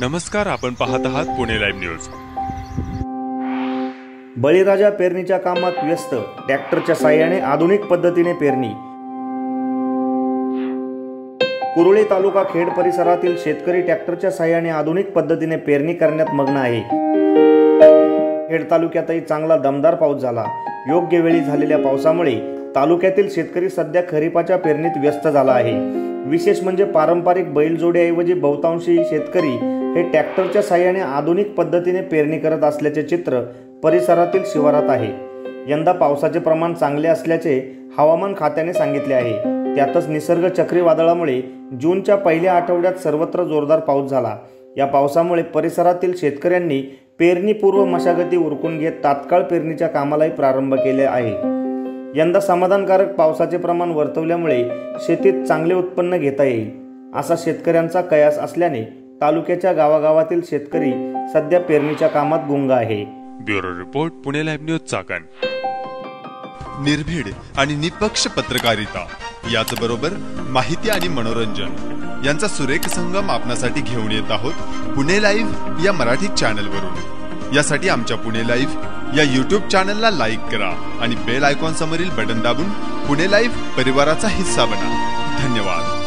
नमस्कार, आपण पाहत आहात पुणे लाईव्ह न्यूज। बळीराजा पेरणीच्या कामात व्यस्त, ट्रॅक्टरच्या साहाय्याने आधुनिक पद्धतीने पेरणी। कुरुळे तालुका खेड परिसरातील शेतकरी ट्रॅक्टरच्या साहाय्याने आधुनिक पद्धतीने पेरणी करण्यात मग्न आहे। खेड तालुक्यातही चांगला दमदार पाऊस झाला। योग्य वेळी झालेल्या पावसामुळे तालुक्यातील शेतकरी सध्या खरीपाच्या पेरणीत व्यस्त झाला आहे। विशेष म्हणजे पारंपरिक बैलजोडीऐवजी बहुतांशी शेतकरी हे ट्रॅक्टरच्या साहाय्याने आधुनिक पद्धतीने पेरणी करत असल्याचे चित्र परिसरातील शिवारात आहे। यंदा पावसाचे प्रमाण चांगले असल्याचे हवामान खात्याने सांगितले आहे। त्यातच निसर्ग चक्रीवादळामुळे जूनच्या पहिल्या आठवड्यात सर्वत्र जोरदार पाऊस झाला। या पावसामुळे परिसरातील शेतकऱ्यांनी पेरणीपूर्व मशागती उरकून घेत तात्काळ पेरणीच्या कामालाही प्रारंभ केले आहे। यंदा समाधानकारक पावसाचे प्रमाण वर्तवल्यामुळे शेतीत चांगले उत्पन्न घेता येईल असा शेतकऱ्यांचा कयास असल्याने तालुक्याच्या गावागावातील शेतकरी सध्या पेरणीच्या कामात गुंग आहे। Bureau report, Pune live news Chakan. निर्भीड आणि निष्पक्ष पत्रकारिता याचबरोबर माहिती आणि मनोरंजन यांचा सुरेख संगम आपणासाठी घेऊन येत आहोत पुणे लाईव्ह या मराठी चॅनलवरून। यासाठी आमच्या पुणे लाईव्ह या यूट्यूब चॅनलला लाईक करा आणि बेल आयकॉन समोरील बटन दाबून पुणे लाईव्ह परिवाराचा हिस्सा बना। धन्यवाद।